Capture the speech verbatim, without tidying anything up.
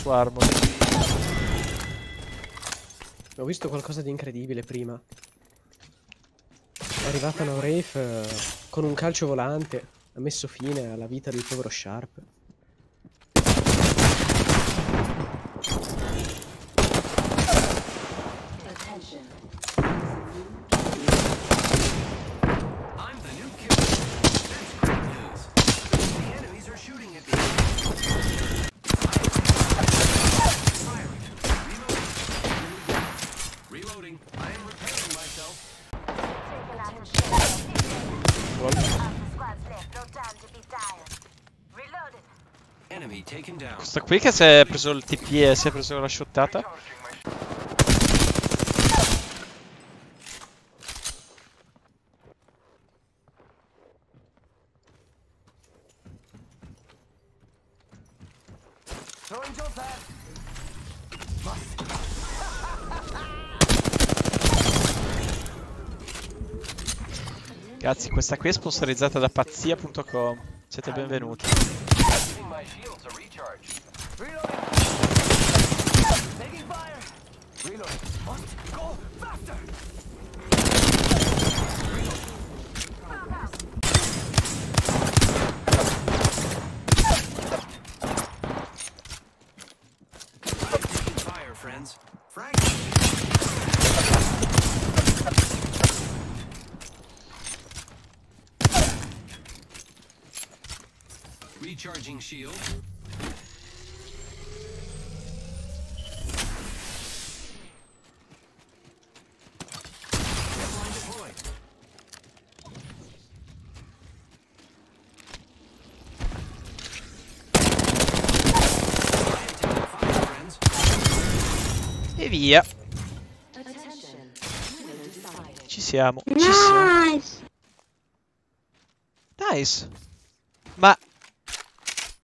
su Armor. Ho visto qualcosa di incredibile prima. È arrivata una Wraith eh, con un calcio volante. Ha messo fine alla vita del povero Sharp. Questo qui che si è preso il T P e si è preso la shottata. Ragazzi, questa qui è sponsorizzata da Pazzia punto com. Siete benvenuti. Recharging shield. E via. Ci siamo, ci siamo. Nice. Nice. Ma